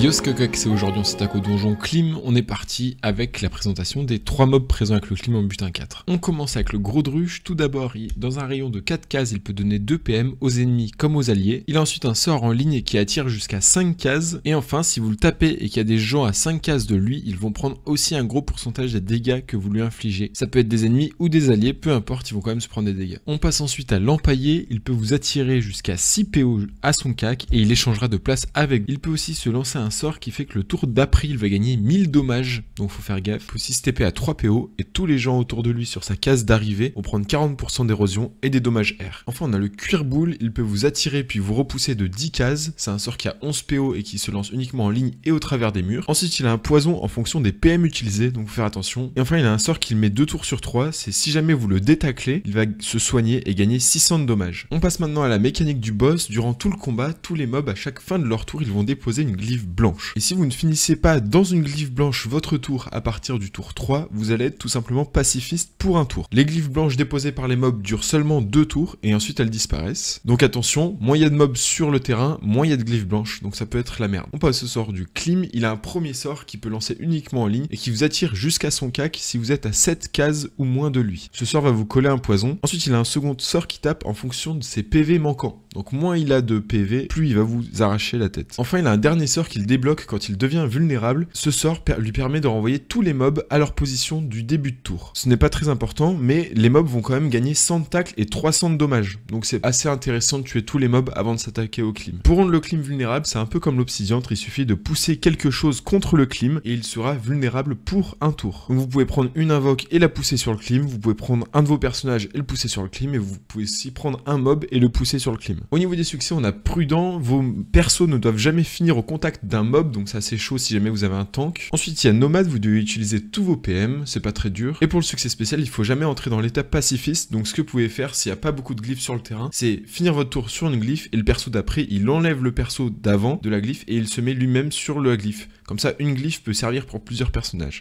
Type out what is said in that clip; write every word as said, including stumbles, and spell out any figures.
Yo c'est aujourd'hui on s'attaque au donjon Klime, on est parti avec la présentation des trois mobs présents avec le Klime en butin quatre. On commence avec le Gros Druche. Tout d'abord, dans un rayon de quatre cases, il peut donner deux P M aux ennemis comme aux alliés. Il a ensuite un sort en ligne qui attire jusqu'à cinq cases, et enfin si vous le tapez et qu'il y a des gens à cinq cases de lui, ils vont prendre aussi un gros pourcentage des dégâts que vous lui infligez. Ça peut être des ennemis ou des alliés, peu importe, ils vont quand même se prendre des dégâts. On passe ensuite à l'Empaillé. Il peut vous attirer jusqu'à six P O à son C A C et il échangera de place avec vous. Il peut aussi se lancer un sort qui fait que le tour d'après il va gagner mille dommages, donc faut faire gaffe. Il faut aussi se taper à trois P O et tous les gens autour de lui sur sa case d'arrivée vont prendre quarante pour cent d'érosion et des dommages R. Enfin on a le Cuir Boule. Il peut vous attirer puis vous repousser de dix cases, c'est un sort qui a onze P O et qui se lance uniquement en ligne et au travers des murs. Ensuite il a un poison en fonction des P M utilisés, donc faut faire attention. Et enfin il a un sort qu'il met deux tours sur trois, c'est si jamais vous le détaclez, il va se soigner et gagner six cents de dommages. On passe maintenant à la mécanique du boss. Durant tout le combat, tous les mobs à chaque fin de leur tour ils vont déposer une glyphe blanche. Et si vous ne finissez pas dans une glyphe blanche votre tour à partir du tour trois, vous allez être tout simplement pacifiste pour un tour. Les glyphes blanches déposées par les mobs durent seulement deux tours et ensuite elles disparaissent. Donc attention, moins il y a de mobs sur le terrain, moins il y a de glyphes blanches, donc ça peut être la merde. On passe au sort du Klime. Il a un premier sort qui peut lancer uniquement en ligne et qui vous attire jusqu'à son C A C si vous êtes à sept cases ou moins de lui. Ce sort va vous coller un poison. Ensuite il a un second sort qui tape en fonction de ses P V manquants. Donc moins il a de P V, plus il va vous arracher la tête. Enfin il a un dernier sort qu'il débloque quand il devient vulnérable. Ce sort lui permet de renvoyer tous les mobs à leur position du début de tour. Ce n'est pas très important, mais les mobs vont quand même gagner cent de tacle et trois cents de dommages. Donc c'est assez intéressant de tuer tous les mobs avant de s'attaquer au Klime. Pour rendre le Klime vulnérable, c'est un peu comme l'obsidiantre, il suffit de pousser quelque chose contre le Klime et il sera vulnérable pour un tour. Donc vous pouvez prendre une invoque et la pousser sur le Klime, vous pouvez prendre un de vos personnages et le pousser sur le Klime, et vous pouvez aussi prendre un mob et le pousser sur le Klime. Au niveau des succès, on a prudent. Vos persos ne doivent jamais finir au contact d'un mob, donc c'est assez chaud si jamais vous avez un tank. Ensuite il y a nomade, vous devez utiliser tous vos P M, c'est pas très dur. Et pour le succès spécial, il faut jamais entrer dans l'état pacifiste, donc ce que vous pouvez faire s'il n'y a pas beaucoup de glyphes sur le terrain, c'est finir votre tour sur une glyphe et le perso d'après il enlève le perso d'avant de la glyphe et il se met lui-même sur la glyphe. Comme ça une glyphe peut servir pour plusieurs personnages.